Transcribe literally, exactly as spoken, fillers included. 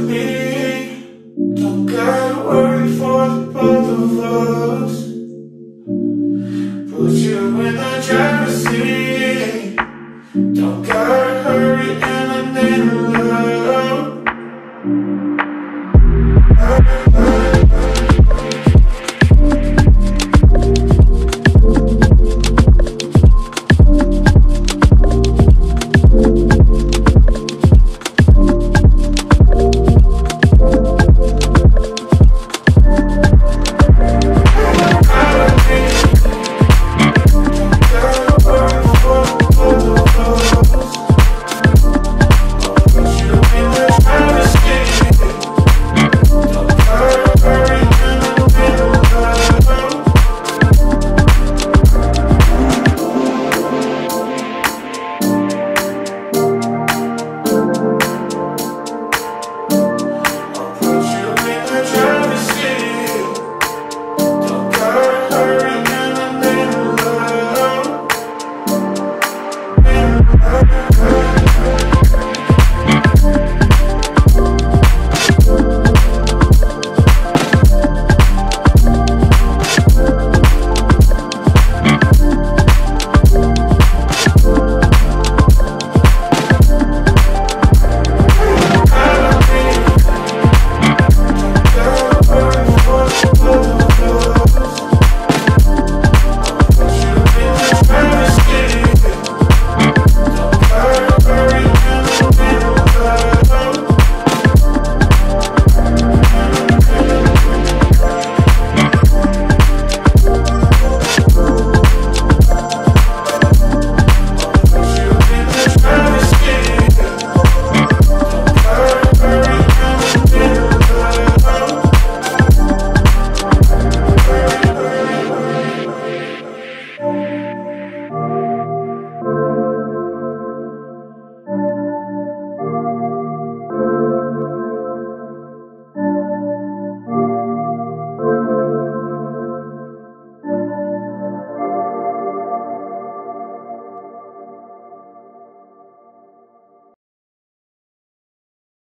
with me. Don't gotta worry for the both of us. Put you in the driver's seat.